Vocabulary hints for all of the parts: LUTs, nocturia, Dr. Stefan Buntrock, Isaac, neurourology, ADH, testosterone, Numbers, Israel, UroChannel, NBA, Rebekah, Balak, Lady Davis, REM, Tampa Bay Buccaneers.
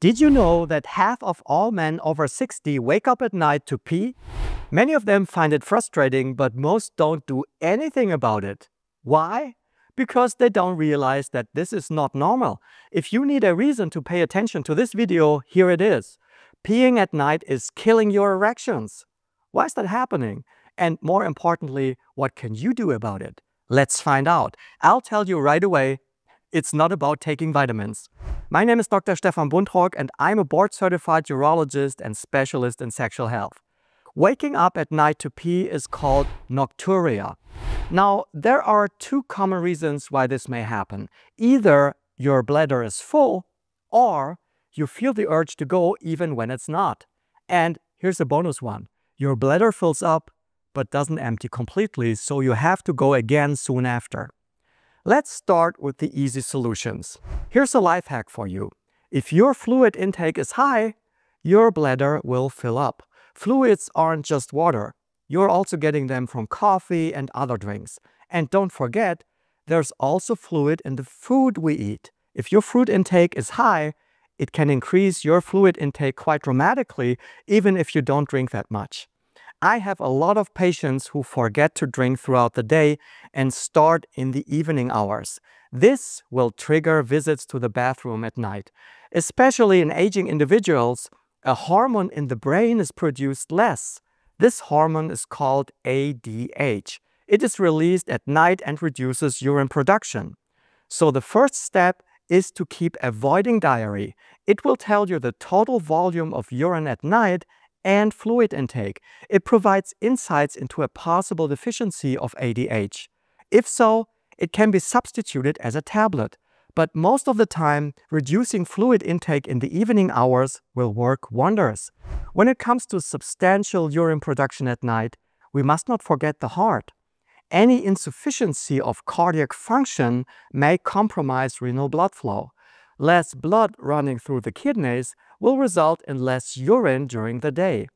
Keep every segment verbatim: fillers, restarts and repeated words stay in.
Did you know that half of all men over sixty wake up at night to pee? Many of them find it frustrating, but most don't do anything about it. Why? Because they don't realize that this is not normal. If you need a reason to pay attention to this video, here it is. Peeing at night is killing your erections. Why is that happening? And more importantly, what can you do about it? Let's find out. I'll tell you right away, it's not about taking vitamins. My name is Doctor Stefan Buntrock, and I'm a board-certified urologist and specialist in sexual health. Waking up at night to pee is called nocturia. Now, there are two common reasons why this may happen. Either your bladder is full, or you feel the urge to go even when it's not. And here's a bonus one. Your bladder fills up, but doesn't empty completely, so you have to go again soon after. Let's start with the easy solutions. Here's a life hack for you. If your fluid intake is high, your bladder will fill up. Fluids aren't just water. You're also getting them from coffee and other drinks. And don't forget, there's also fluid in the food we eat. If your fruit intake is high, it can increase your fluid intake quite dramatically, even if you don't drink that much. I have a lot of patients who forget to drink throughout the day and start in the evening hours. This will trigger visits to the bathroom at night. Especially in aging individuals, a hormone in the brain is produced less. This hormone is called A D H. It is released at night and reduces urine production. So the first step is to keep avoiding diarrhea. It will tell you the total volume of urine at night and fluid intake. It provides insights into a possible deficiency of A D H. If so, it can be substituted as a tablet. But most of the time, reducing fluid intake in the evening hours will work wonders. When it comes to substantial urine production at night, we must not forget the heart. Any insufficiency of cardiac function may compromise renal blood flow. Less blood running through the kidneys will result in less urine during the day.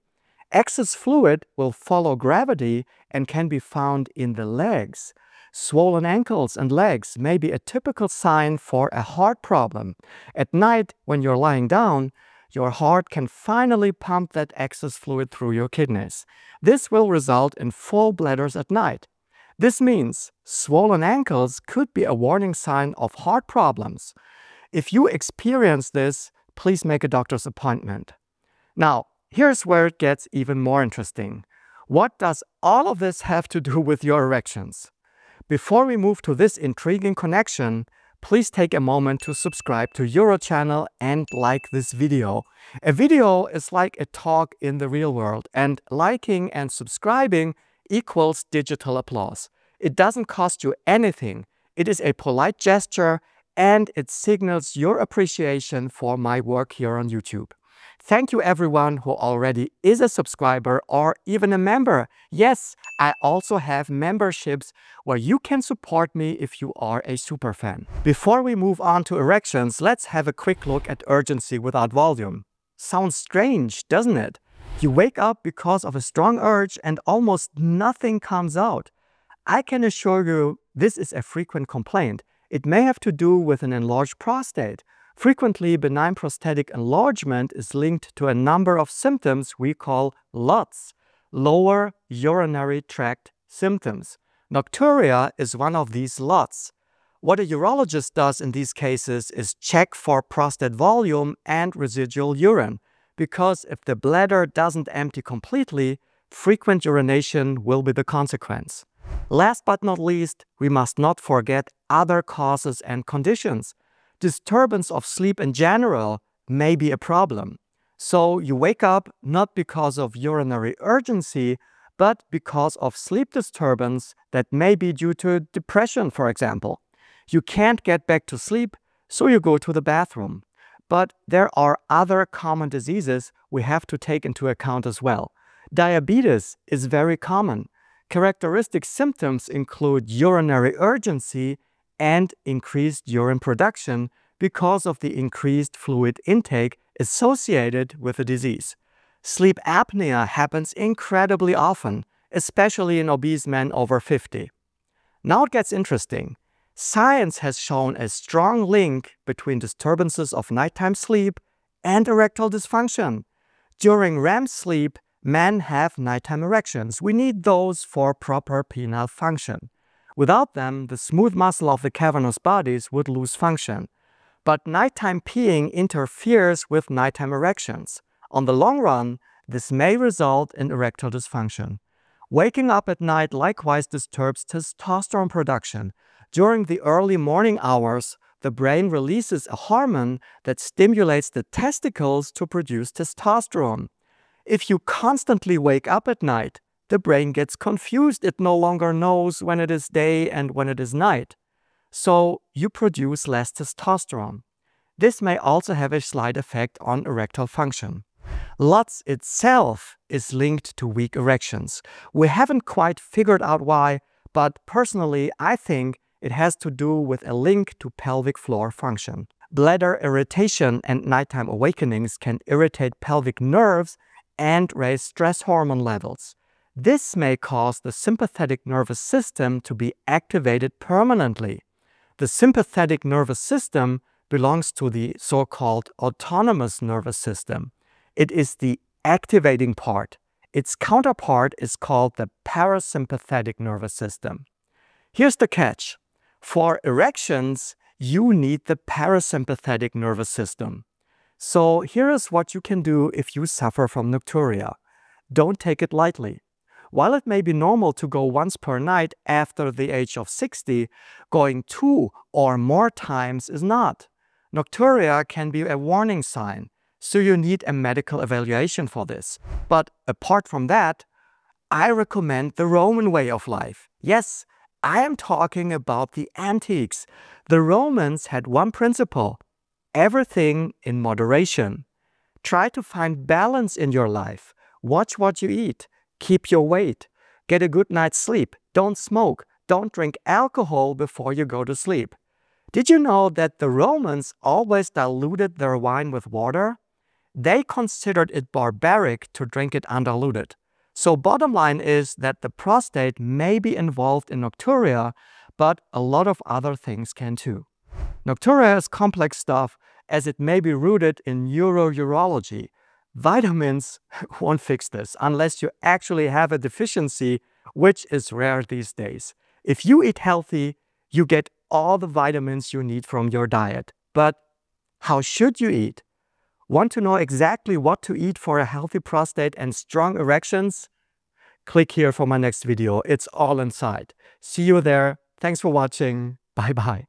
Excess fluid will follow gravity and can be found in the legs. Swollen ankles and legs may be a typical sign for a heart problem. At night, when you're lying down, your heart can finally pump that excess fluid through your kidneys. This will result in full bladders at night. This means swollen ankles could be a warning sign of heart problems. If you experience this, please make a doctor's appointment. Now, here's where it gets even more interesting. What does all of this have to do with your erections? Before we move to this intriguing connection, please take a moment to subscribe to UroChannel and like this video. A video is like a talk in the real world, and liking and subscribing equals digital applause. It doesn't cost you anything. It is a polite gesture, and it signals your appreciation for my work here on YouTube. Thank you everyone who already is a subscriber or even a member. Yes, I also have memberships where you can support me if you are a superfan. Before we move on to erections, let's have a quick look at urgency without volume. Sounds strange, doesn't it? You wake up because of a strong urge and almost nothing comes out. I can assure you this is a frequent complaint. It may have to do with an enlarged prostate. Frequently, benign prostatic enlargement is linked to a number of symptoms we call L U Ts, lower urinary tract symptoms. Nocturia is one of these L U Ts. What a urologist does in these cases is check for prostate volume and residual urine, because if the bladder doesn't empty completely, frequent urination will be the consequence. Last but not least, we must not forget other causes and conditions. Disturbance of sleep in general may be a problem. So you wake up not because of urinary urgency, but because of sleep disturbance that may be due to depression, for example. You can't get back to sleep, so you go to the bathroom. But there are other common diseases we have to take into account as well. Diabetes is very common. Characteristic symptoms include urinary urgency and increased urine production because of the increased fluid intake associated with the disease. Sleep apnea happens incredibly often, especially in obese men over fifty. Now it gets interesting. Science has shown a strong link between disturbances of nighttime sleep and erectile dysfunction. During R E M sleep, men have nighttime erections. We need those for proper penile function. Without them, the smooth muscle of the cavernous bodies would lose function. But nighttime peeing interferes with nighttime erections. On the long run, this may result in erectile dysfunction. Waking up at night likewise disturbs testosterone production. During the early morning hours, the brain releases a hormone that stimulates the testicles to produce testosterone. If you constantly wake up at night, the brain gets confused. It no longer knows when it is day and when it is night. So you produce less testosterone. This may also have a slight effect on erectile function. L U Ts itself is linked to weak erections. We haven't quite figured out why, but personally I think it has to do with a link to pelvic floor function. Bladder irritation and nighttime awakenings can irritate pelvic nerves and raise stress hormone levels. This may cause the sympathetic nervous system to be activated permanently. The sympathetic nervous system belongs to the so-called autonomous nervous system. It is the activating part. Its counterpart is called the parasympathetic nervous system. Here's the catch. For erections, you need the parasympathetic nervous system. So here is what you can do if you suffer from nocturia. Don't take it lightly. While it may be normal to go once per night after the age of sixty, going two or more times is not. Nocturia can be a warning sign, so you need a medical evaluation for this. But apart from that, I recommend the Roman way of life. Yes, I am talking about the antiques. The Romans had one principle: everything in moderation. Try to find balance in your life. Watch what you eat. Keep your weight. Get a good night's sleep. Don't smoke. Don't drink alcohol before you go to sleep. Did you know that the Romans always diluted their wine with water? They considered it barbaric to drink it undiluted. So bottom line is that the prostate may be involved in nocturia, but a lot of other things can too. Nocturia is complex stuff, as it may be rooted in neurourology. Vitamins won't fix this unless you actually have a deficiency, which is rare these days. If you eat healthy, you get all the vitamins you need from your diet. But how should you eat? Want to know exactly what to eat for a healthy prostate and strong erections? Click here for my next video. It's all inside. See you there. Thanks for watching. Bye-bye.